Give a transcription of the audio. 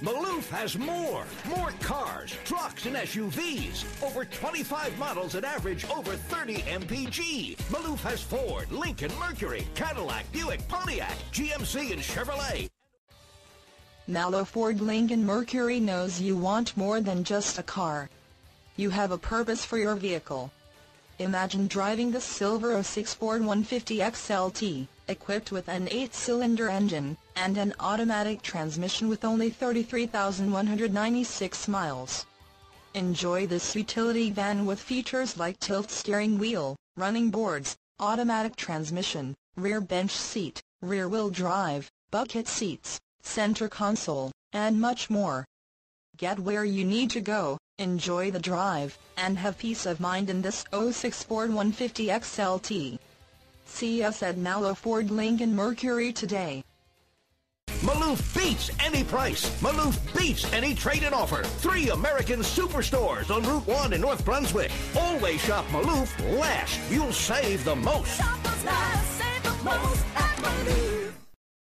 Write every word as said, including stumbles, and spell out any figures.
Malouf has more. More cars, trucks, and S U Vs. Over twenty-five models that average over thirty M P G. Malouf has Ford, Lincoln, Mercury, Cadillac, Buick, Pontiac, G M C, and Chevrolet. Malouf Ford Lincoln Mercury knows you want more than just a car. You have a purpose for your vehicle. Imagine driving the silver oh six Ford one fifty X L T, equipped with an eight-cylinder engine, and an automatic transmission with only thirty-three thousand one hundred ninety-six miles. Enjoy this utility van with features like tilt steering wheel, running boards, automatic transmission, rear bench seat, rear-wheel drive, bucket seats, center console, and much more. Get where you need to go, enjoy the drive, and have peace of mind in this oh six Ford one fifty X L T. See us at Malouf Ford Lincoln Mercury today. Malouf beats any price. Malouf beats any trade-in offer. Three American superstores on Route one in North Brunswick. Always shop Malouf last. You'll save the most. Shop us last, save the most at Malouf.